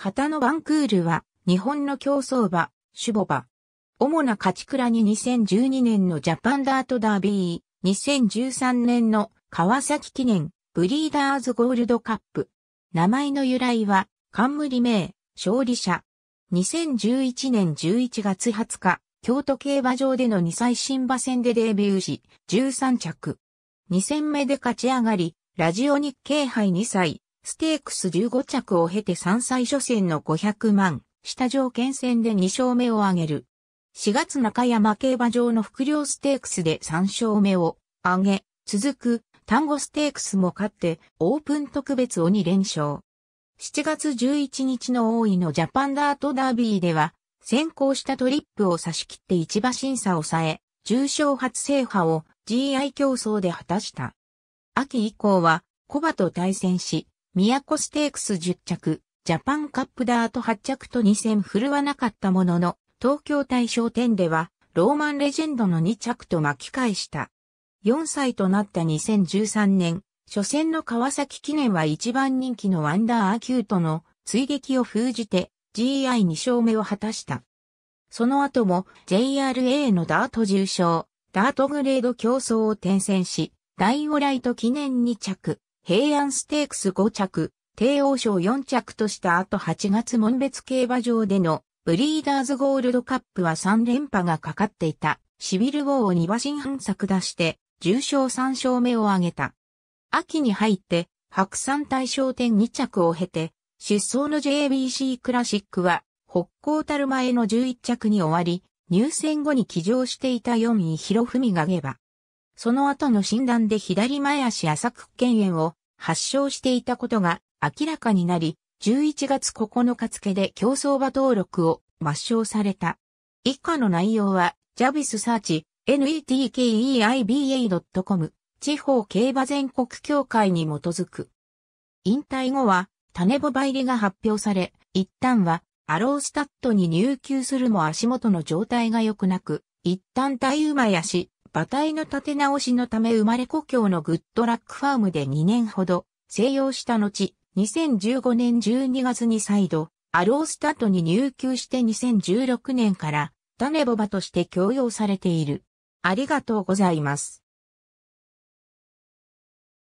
旗の番クールは日本の競走馬、種牡馬。主な勝ち鞍に2012年のジャパンダートダービー、2013年の川崎記念、ブリーダーズゴールドカップ。名前の由来は、冠名、勝利者。2011年11月20日、京都競馬場での2歳新馬戦でデビューし、13着。2戦目で勝ち上がり、ラジオ日経杯2歳、ステークス15着を経て3歳初戦の500万、下条件戦で2勝目を挙げる。4月中山競馬場の福領ステークスで3勝目を挙げ、続く、丹後ステークスも勝って、オープン特別を2連勝。7月11日の大井のジャパンダートダービーでは、先行したトリップを差し切って1馬身差を抑え、重賞初制覇を GI 競争で果たした。秋以降は、古馬と対戦し、宮古ステークス10着、ジャパンカップダート8着と2戦振るわなかったものの、東京大賞典では、ローマンレジェンドの2着と巻き返した。4歳となった2013年、初戦の川崎記念は1番人気のワンダーアキュートの追撃を封じて GI2 勝目を果たした。その後も JRA のダート重賞、ダートグレード競争を転戦し、大オライト記念2着、平安ステークス5着、帝王賞4着とした後8月門別競馬場でのブリーダーズゴールドカップは3連覇がかかっていたシビルウォーを2馬身半差下して、重賞3勝目を挙げた。秋に入って、白山大賞典2着を経て、出走の JBC クラシックは、北高樽前の11着に終わり、入選後に騎乗していた4位広文が下馬。その後の診断で左前足浅屈腱炎を発症していたことが明らかになり、11月9日付で競走馬登録を抹消された。以下の内容は、ジャビスサーチ、netkeiba.com 地方競馬全国協会に基づく。引退後は、種牡馬入りが発表され、一旦は、アロースタッドに入厩するも足元の状態が良くなく、一旦対馬やし、馬体の立て直しのため生まれ故郷のグッドラックファームで2年ほど、静養した後、2015年12月に再度、アロースタッドに入厩して2016年から、種牡馬として供養されている。ありがとうございます。